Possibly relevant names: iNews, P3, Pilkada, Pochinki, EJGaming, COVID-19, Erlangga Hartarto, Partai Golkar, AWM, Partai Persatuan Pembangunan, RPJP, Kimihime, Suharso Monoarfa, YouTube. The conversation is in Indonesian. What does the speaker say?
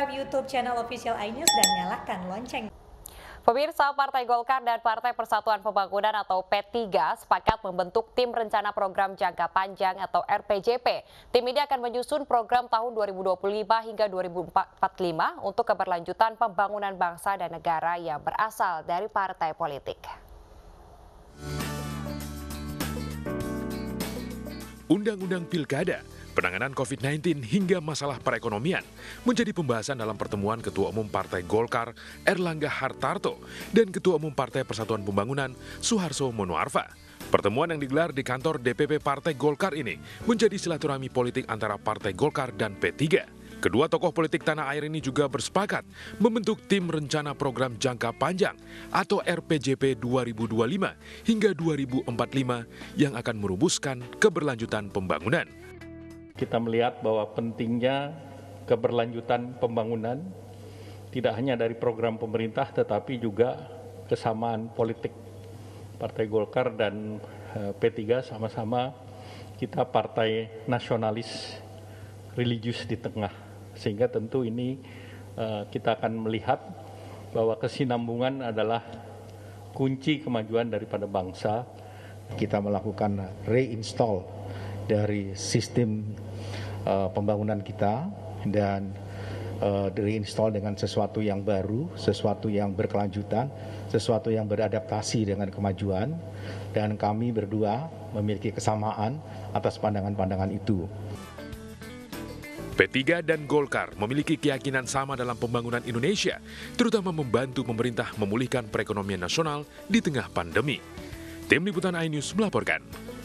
subscribe YouTube channel official iNews dan nyalakan lonceng. Pemirsa, Partai Golkar dan Partai Persatuan Pembangunan atau P3 sepakat membentuk Tim Rencana Program Jangka Panjang atau RPJP. Tim ini akan menyusun program tahun 2025 hingga 2045 untuk keberlanjutan pembangunan bangsa dan negara yang berasal dari partai politik. Undang-undang Pilkada, penanganan COVID-19 hingga masalah perekonomian menjadi pembahasan dalam pertemuan Ketua Umum Partai Golkar Erlangga Hartarto dan Ketua Umum Partai Persatuan Pembangunan Suharso Monoarfa. Pertemuan yang digelar di kantor DPP Partai Golkar ini menjadi silaturahmi politik antara Partai Golkar dan P3. Kedua tokoh politik tanah air ini juga bersepakat membentuk Tim Rencana Program Jangka Panjang atau RPJP 2025 hingga 2045 yang akan merumuskan keberlanjutan pembangunan. Kita melihat bahwa pentingnya keberlanjutan pembangunan tidak hanya dari program pemerintah tetapi juga kesamaan politik. Partai Golkar dan P3 sama-sama kita partai nasionalis religius di tengah, sehingga tentu ini kita akan melihat bahwa kesinambungan adalah kunci kemajuan daripada bangsa. Kita melakukan reinstall dari sistem pembangunan kita dan reinstall dengan sesuatu yang baru, sesuatu yang berkelanjutan, sesuatu yang beradaptasi dengan kemajuan, dan kami berdua memiliki kesamaan atas pandangan-pandangan itu. P3 dan Golkar memiliki keyakinan sama dalam pembangunan Indonesia, terutama membantu pemerintah memulihkan perekonomian nasional di tengah pandemi. Tim Liputan iNews melaporkan.